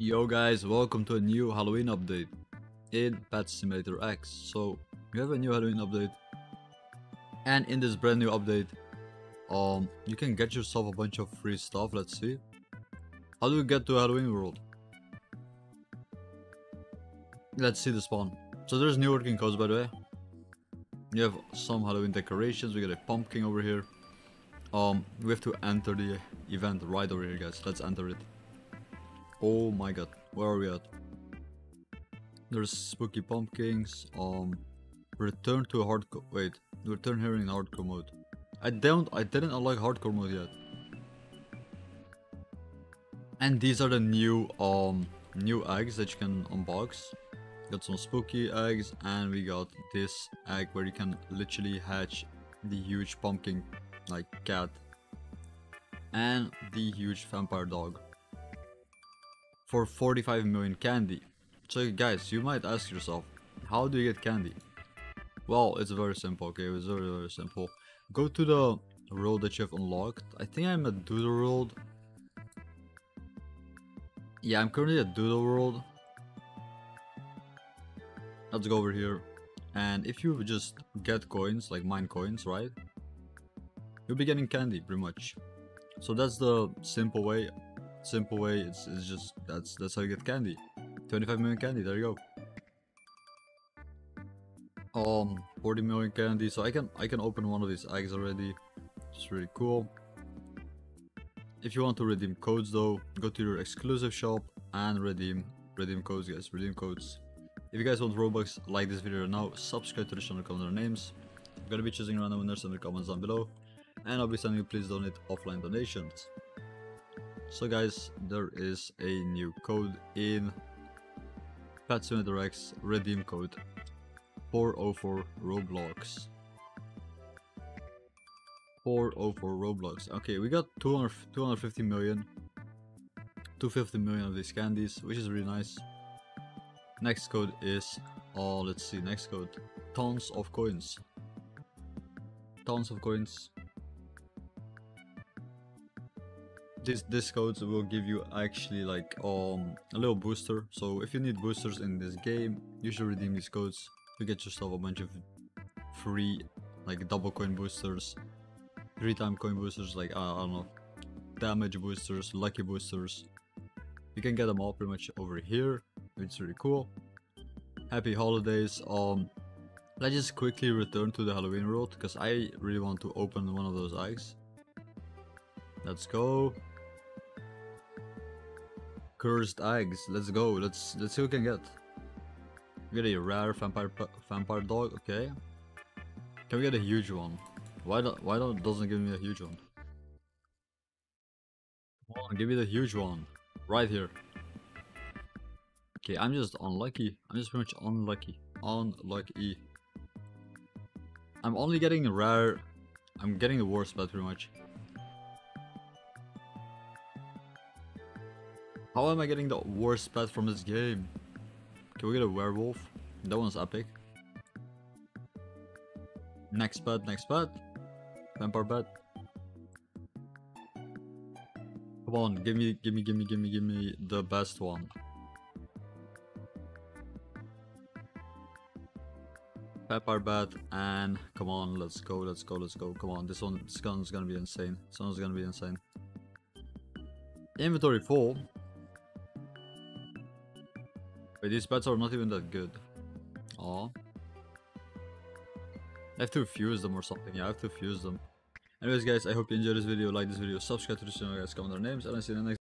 Yo guys, welcome to a new Halloween update in Pet Simulator X. So we have a new Halloween update, and in this brand new update you can get yourself a bunch of free stuff. Let's see, how do we get to Halloween World? Let's see the spawn. So there's new working codes, by the way. You have some Halloween decorations. We got a pumpkin over here. We have to enter the event right over here, guys. Let's enter it. Oh my god, where are we at? There's spooky pumpkins. Return to hardcore. Wait, return here in hardcore mode. I didn't unlock hardcore mode yet. And these are the new new eggs that you can unbox. Got some spooky eggs, and we got this egg where you can literally hatch the huge pumpkin like cat and the huge vampire dog for 45 million candy. So guys, you might ask yourself, how do you get candy? Well, it's very simple. Okay, it's very simple. Go to the world that you have unlocked. I think I'm at Doodle World. Yeah, I'm currently at Doodle World. Let's go over here, and if you just get coins, like mine coins, right, you'll be getting candy pretty much. So that's the simple way. It's just that's how you get candy. 25 million candy, there you go. 40 million candy. So I can open one of these eggs already. It's really cool. If you want to redeem codes though, go to your exclusive shop and redeem codes, guys. Redeem codes. If you guys want Robux, like this video now, subscribe to the channel, comment their names. I'm gonna be choosing random winners in the comments down below, and I'll be sending you please donate offline donations. So guys, there is a new code in Pet Simulator X, redeem code 404 Roblox. 404 Roblox. Okay, we got 250 million of these candies, which is really nice. Next code is, let's see, next code, tons of coins. Tons of coins. These codes will give you actually like a little booster. So if you need boosters in this game, you should redeem these codes to get yourself a bunch of free like double coin boosters, 3-time coin boosters, like I don't know, damage boosters, lucky boosters. You can get them all pretty much over here. It's really cool. Happy holidays. Let's just quickly return to the Halloween world because I really want to open one of those eggs. Let's go. Cursed eggs. Let's go. Let's see what we can get. We get a rare vampire dog. Okay. Can we get a huge one? Why doesn't give me a huge one? Come on, give me the huge one right here. Okay, I'm just unlucky. I'm just pretty much unlucky. Unlucky. I'm only getting rare. I'm getting the worst bet pretty much. How am I getting the worst bet from this game? Can we get a werewolf? That one's epic. Next bet. Vampire bet. Come on, give me the best one. Pepper bat, and come on, let's go. Come on, this one's gonna be insane. Inventory full. Wait, these bets are not even that good. Aw. I have to fuse them or something. Yeah, I have to fuse them. Anyways guys, I hope you enjoyed this video. Like this video, subscribe to the channel, guys, comment their names, and I'll see you in the next.